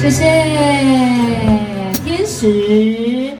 谢谢天使。